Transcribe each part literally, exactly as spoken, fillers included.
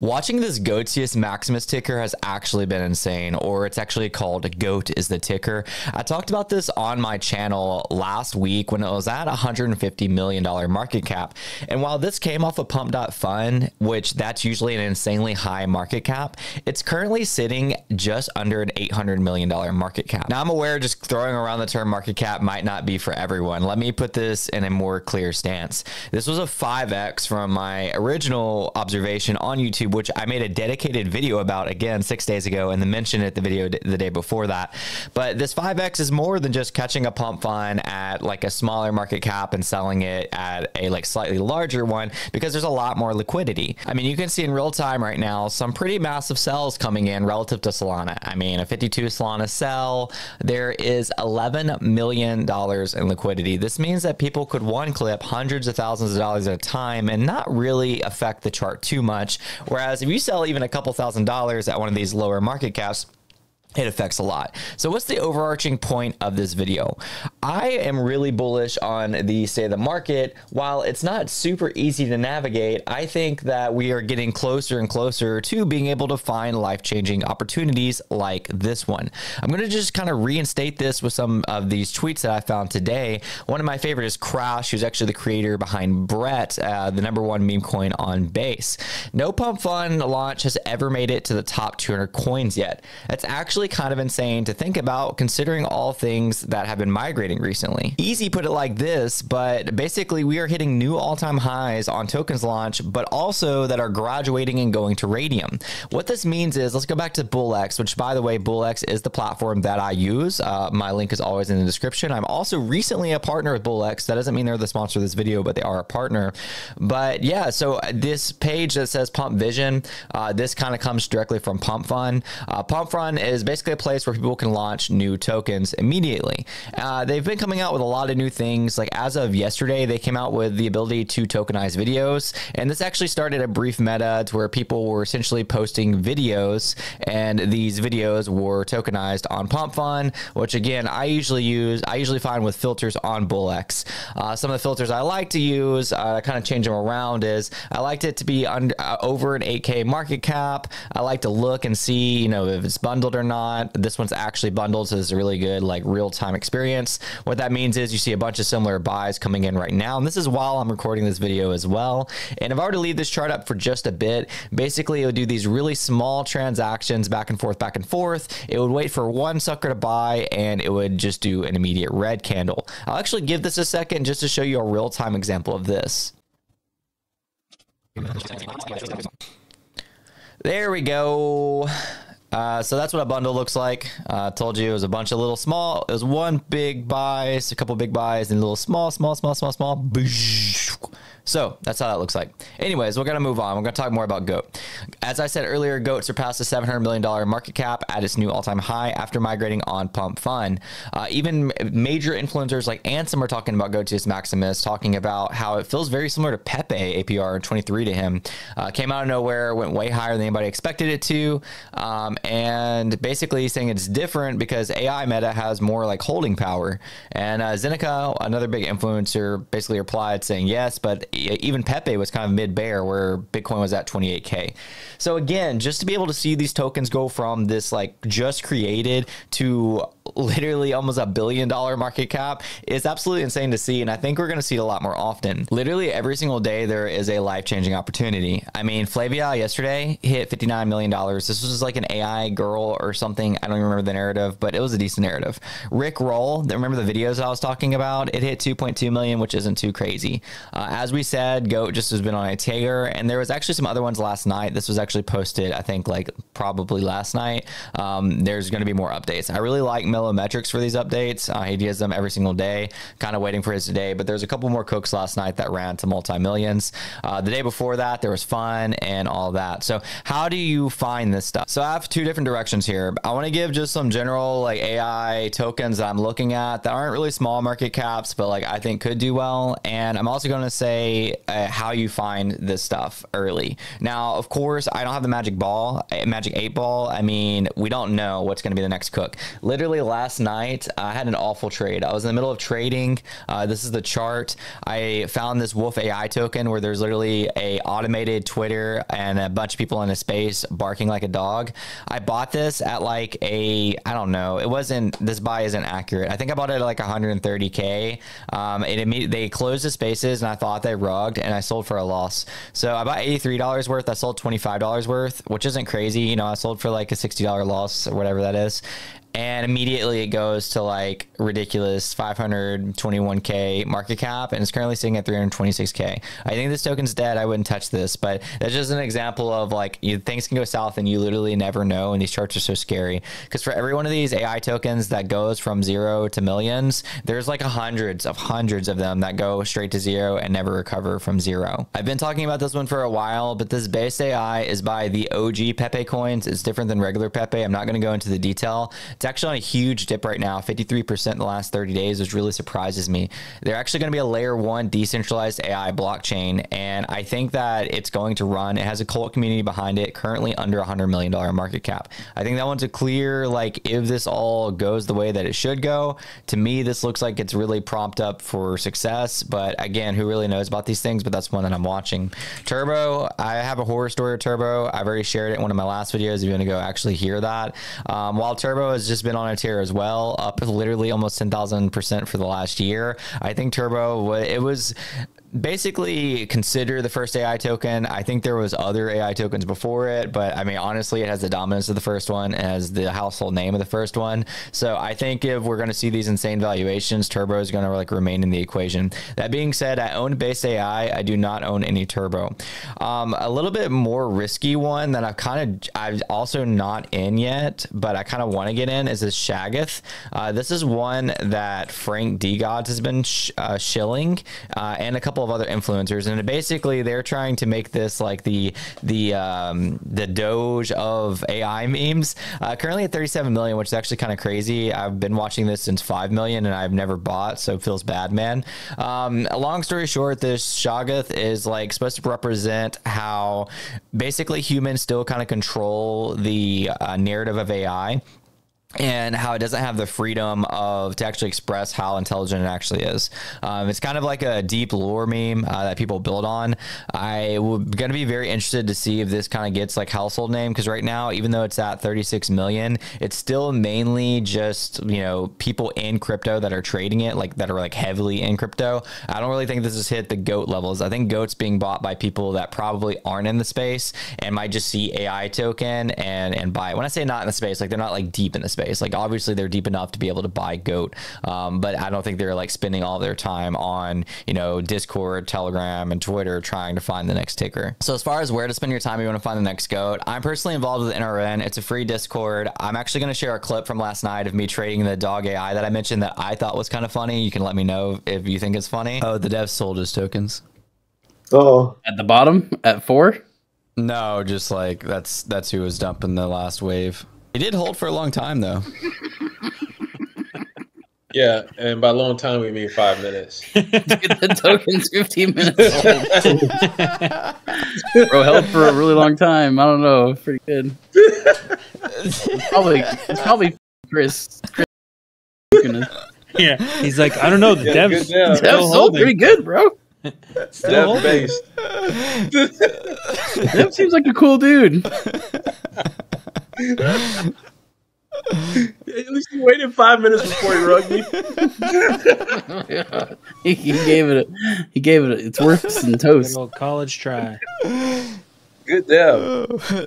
Watching this GOATIUS Maximus ticker has actually been insane, or it's actually called GOAT is the ticker. I talked about this on my channel last week when it was at one hundred fifty million dollar market cap. And while this came off of Pump.Fun, which that's usually an insanely high market cap, it's currently sitting just under an eight hundred million dollar market cap. Now I'm aware just throwing around the term market cap might not be for everyone. Let me put this in a more clear stance. This was a five X from my original observation on YouTube, which I made a dedicated video about, again, six days ago, and then mentioned it the video the day before that. But this five X is more than just catching a pump fund at like a smaller market cap and selling it at a like slightly larger one, because there's a lot more liquidity. I mean, you can see in real time right now some pretty massive sells coming in relative to Solana. I mean, a fifty-two Solana sell, there is eleven million dollars in liquidity. This means that people could one clip hundreds of thousands of dollars at a time and not really affect the chart too much. Whereas if you sell even a couple thousand dollars at one of these lower market caps, it affects a lot. So what's the overarching point of this video? I am really bullish on the state of the market. While it's not super easy to navigate, I think that we are getting closer and closer to being able to find life-changing opportunities like this one. I'm going to just kind of reinstate this with some of these tweets that I found today. One of my favorite is Crash, who's actually the creator behind Brett, uh, the number one meme coin on Base. No Pump Fun launch has ever made it to the top two hundred coins yet. That's actually kind of insane to think about, considering all things that have been migrating recently. Easy put it like this, but basically we are hitting new all-time highs on tokens launch, but also that are graduating and going to Radium. What this means is, let's go back to Bull X, which, by the way, Bull X is the platform that I use. Uh, my link is always in the description. I'm also recently a partner with Bull X. That doesn't mean they're the sponsor of this video, but they are a partner. But yeah, so this page that says Pump Vision, uh, this kind of comes directly from Pump.Fun. Uh, Pump.Fun is basically a place where people can launch new tokens immediately. Uh, they've been coming out with a lot of new things. Like as of yesterday, they came out with the ability to tokenize videos. And this actually started a brief meta to where people were essentially posting videos, and these videos were tokenized on Pump.Fun, which again, I usually use, I usually find with filters on BullX. Uh, some of the filters I like to use, uh, I kind of change them around, is I liked it to be under, uh, over an eight K market cap. I like to look and see, you know, if it's bundled or not. Not. This one's actually bundled, so this is a really good like real-time experience. What that means is you see a bunch of similar buys coming in right now, and this is while I'm recording this video as well. And if I were to leave this chart up for just a bit, basically it would do these really small transactions back and forth, back and forth. It would wait for one sucker to buy, and it would just do an immediate red candle. I'll actually give this a second just to show you a real-time example of this. There we go. Uh, so that's what a bundle looks like. Uh, told you it was a bunch of little small. It was one big buys, a couple big buys, and a little small, small, small, small, small. Boosh. So that's how that looks like. Anyways, we're going to move on. We're going to talk more about GOAT. As I said earlier, GOAT surpassed the seven hundred million dollar market cap at its new all-time high after migrating on Pump.Fun. Uh, even major influencers like Ansem are talking about GOATIUS Maximus, talking about how it feels very similar to Pepe A P R twenty-three to him. Uh, came out of nowhere, went way higher than anybody expected it to, um, and basically saying it's different because A I meta has more like holding power. And uh, Zeneca, another big influencer, basically replied saying yes, but even Pepe was kind of mid-bear where Bitcoin was at twenty-eight K. So again, just to be able to see these tokens go from this like just created to literally almost a billion dollar market cap is absolutely insane to see. And I think we're going to see it a lot more often. Literally every single day there is a life-changing opportunity. I mean, Flavia yesterday hit fifty-nine million dollars. This was like an A I girl or something. I don't even remember the narrative, but it was a decent narrative. Rick Roll, remember the videos that I was talking about? It hit two point two million, which isn't too crazy. Uh, as we said, GOAT just has been on a tear, and there was actually some other ones last night. This was actually posted, I think, like probably last night. Um, there's going to be more updates. I really like Milo Metrics for these updates. Uh, he does them every single day. Kind of waiting for his today, but there's a couple more cooks last night that ran to multi-millions. Uh, the day before that, there was fun and all that. So how do you find this stuff? So I have two different directions here. I want to give just some general like A I tokens that I'm looking at that aren't really small market caps, but like I think could do well. And I'm also going to say say uh, how you find this stuff early. Now, of course, I don't have the magic ball, magic eight ball. I mean, we don't know what's going to be the next cook. Literally last night, I had an awful trade. I was in the middle of trading. Uh, this is the chart. I found this Wolf A I token where there's literally a automated Twitter and a bunch of people in a space barking like a dog. I bought this at like a, I don't know. It wasn't, this buy isn't accurate. I think I bought it at like one hundred thirty K. Um, it immediately, they closed the spaces and I thought they rugged and I sold for a loss. So I bought eighty-three dollars worth. I sold twenty-five dollars worth, which isn't crazy. You know, I sold for like a sixty dollar loss or whatever that is. And immediately it goes to like ridiculous five hundred twenty-one K market cap, and it's currently sitting at three hundred twenty-six K. I think this token's dead. I wouldn't touch this, but that's just an example of like, you, things can go south and you literally never know, and these charts are so scary. Because for every one of these A I tokens that goes from zero to millions, there's like hundreds of hundreds of them that go straight to zero and never recover from zero. I've been talking about this one for a while, but this base A I is by the O G Pepe coins. It's different than regular Pepe. I'm not going to go into the detail. It's actually on a huge dip right now, fifty-three percent in the last thirty days, which really surprises me. They're actually going to be a layer one decentralized A I blockchain, and I think that it's going to run. It has a cult community behind it, currently under one hundred million dollar market cap. I think that one's a clear, like, if this all goes the way that it should go, to me, this looks like it's really propped up for success, but again, who really knows about these things, but that's one that I'm watching. Turbo, I have a horror story of Turbo. I've already shared it in one of my last videos. If you want to go actually hear that. Um, while Turbo is just been on a tear as well, up literally almost ten thousand percent for the last year. I think Turbo, it was basically consider the first A I token. I think there was other A I tokens before it, but I mean, honestly, it has the dominance of the first one as the household name of the first one. So I think if we're going to see these insane valuations, Turbo is going to like remain in the equation. That being said, I own Base A I. I do not own any Turbo. Um, a little bit more risky one that I've kind of, I've also not in yet, but I kind of want to get in is this Shoggoth. Uh, this is one that Frank DeGods has been sh uh, shilling uh, and a couple of other influencers, and basically they're trying to make this like the the um the Doge of A I memes. Uh currently at thirty-seven million, which is actually kind of crazy. I've been watching this since five million and I've never bought, so it feels bad, man. Um long story short, this Shoggoth is like supposed to represent how basically humans still kind of control the uh, narrative of A I, and how it doesn't have the freedom of to actually express how intelligent it actually is. Um, it's kind of like a deep lore meme uh, that people build on. I'm going to be very interested to see if this kind of gets like household name, because right now, even though it's at thirty-six million, it's still mainly just, you know, people in crypto that are trading it, like that are like heavily in crypto. I don't really think this has hit the GOAT levels. I think GOAT's being bought by people that probably aren't in the space and might just see A I token and and buy it. When I say not in the space, like they're not like deep in the space. Space. Like obviously they're deep enough to be able to buy GOAT, um, but I don't think they're like spending all their time on, you know, Discord, Telegram, and Twitter trying to find the next ticker. So as far as where to spend your time, you want to find the next GOAT. I'm personally involved with N R N. It's a free Discord. I'm actually going to share a clip from last night of me trading the dog A I that I mentioned that I thought was kind of funny. You can let me know if you think it's funny. Oh, the dev sold his tokens. Oh, at the bottom at four. No, just like that's that's who was dumping the last wave. It did hold for a long time, though. Yeah, and by long time, we mean five minutes. Dude, the token's fifteen minutes old. Bro, held for a really long time. I don't know. Pretty good. It's probably, it's probably Chris. Chris. Yeah, he's like, I don't know. The yeah, dev, dev, dev sold pretty good, bro. Dev based. Dev seems like a cool dude. At least he waited five minutes before he rugged me. Yeah. he, he gave it. A, he gave it. A, it's worth some toast. Good old college try. Good dev.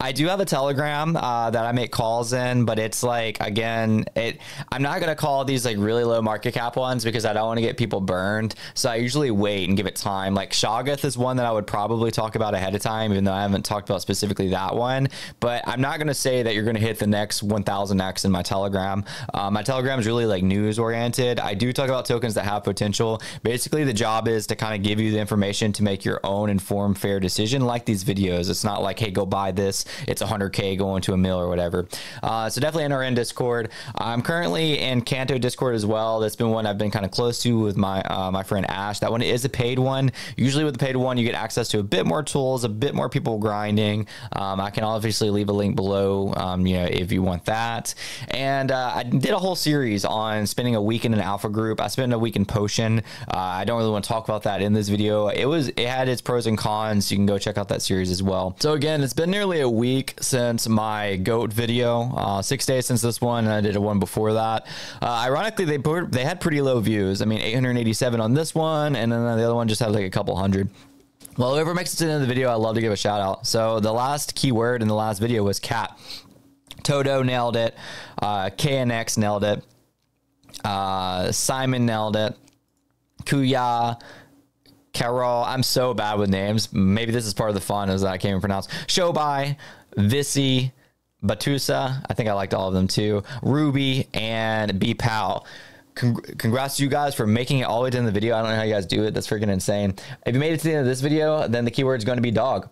I do have a Telegram uh, that I make calls in, but it's like, again, it. I'm not going to call these like really low market cap ones because I don't want to get people burned. So I usually wait and give it time. Like Shoggoth is one that I would probably talk about ahead of time, even though I haven't talked about specifically that one. But I'm not going to say that you're going to hit the next one thousand X in my Telegram. Um, my Telegram is really like news oriented. I do talk about tokens that have potential. Basically, the job is to kind of give you the information to make your own informed, fair decision like these videos. It's not like, hey, go buy this. it's one hundred K going to a mil or whatever. Uh, so definitely N R N Discord. I'm currently in Canto Discord as well. That's been one I've been kind of close to with my uh, my friend Ash. That one is a paid one. Usually with the paid one, you get access to a bit more tools, a bit more people grinding. Um, I can obviously leave a link below, um, you know, if you want that. And uh, I did a whole series on spending a week in an alpha group. I spent a week in Potion. Uh, I don't really want to talk about that in this video. It was it had its pros and cons. You can go check out that series as well. So again, it's been nearly a week since my GOAT video. Uh, six days since this one, and I did a one before that. Uh, ironically, they put, they had pretty low views. I mean, eight hundred eighty-seven on this one, and then the other one just had like a couple hundred. Well, whoever makes it to the end of the video, I'd love to give a shout out. So the last keyword in the last video was cat. Toto nailed it. Uh, K N X nailed it. Uh, Simon nailed it. Kuya. Carol. I'm so bad with names. Maybe this is part of the fun is that I can't even pronounce. Shobai. Vissy. Batusa. I think I liked all of them too. Ruby. And B Pal. Congrats to you guys for making it all the way to the end of the video. I don't know how you guys do it. That's freaking insane. If you made it to the end of this video, then the keyword is going to be dog.